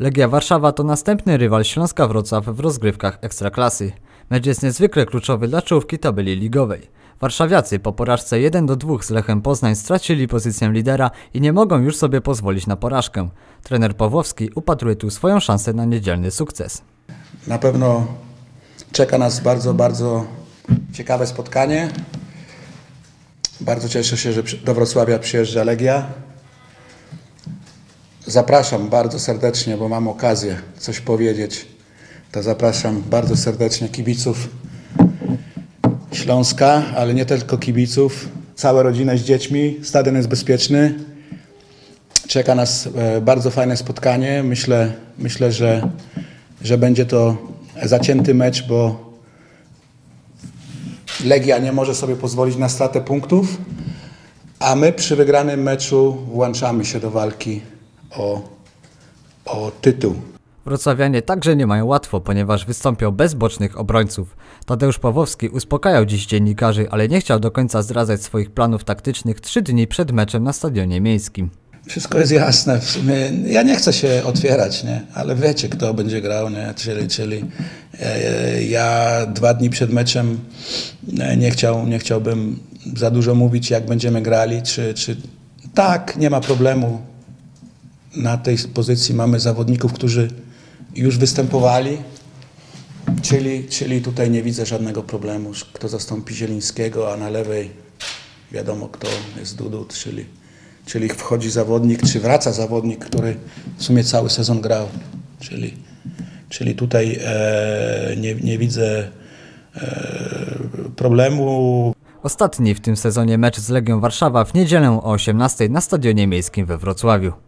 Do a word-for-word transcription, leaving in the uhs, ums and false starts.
Legia Warszawa to następny rywal Śląska Wrocław w rozgrywkach Ekstraklasy. Mecz jest niezwykle kluczowy dla czołówki tabeli ligowej. Warszawiacy po porażce jeden do dwóch z Lechem Poznań stracili pozycję lidera i nie mogą już sobie pozwolić na porażkę. Trener Pawłowski upatruje tu swoją szansę na niedzielny sukces. Na pewno czeka nas bardzo, bardzo ciekawe spotkanie. Bardzo cieszę się, że do Wrocławia przyjeżdża Legia. Zapraszam bardzo serdecznie, bo mam okazję coś powiedzieć, to zapraszam bardzo serdecznie kibiców Śląska, ale nie tylko kibiców, całą rodzinę z dziećmi. Stadion jest bezpieczny. Czeka nas bardzo fajne spotkanie. Myślę, myślę że, że będzie to zacięty mecz, bo Legia nie może sobie pozwolić na stratę punktów, a my przy wygranym meczu włączamy się do walki o, o tytuł. Wrocławianie także nie mają łatwo, ponieważ wystąpią bez bocznych obrońców. Tadeusz Pawłowski uspokajał dziś dziennikarzy, ale nie chciał do końca zdradzać swoich planów taktycznych trzy dni przed meczem na Stadionie Miejskim. Wszystko jest jasne. W sumie ja nie chcę się otwierać, nie? Ale wiecie, kto będzie grał, nie? Czyli, czyli e, ja dwa dni przed meczem nie, chciał, nie chciałbym za dużo mówić, jak będziemy grali. Czy, czy... Tak, nie ma problemu. Na tej pozycji mamy zawodników, którzy już występowali, czyli, czyli tutaj nie widzę żadnego problemu, kto zastąpi Zielińskiego, a na lewej wiadomo kto jest Dudut, czyli, czyli wchodzi zawodnik, czy wraca zawodnik, który w sumie cały sezon grał, czyli, czyli tutaj e, nie, nie widzę e, problemu. Ostatni w tym sezonie mecz z Legią Warszawa w niedzielę o osiemnastej na Stadionie Miejskim we Wrocławiu.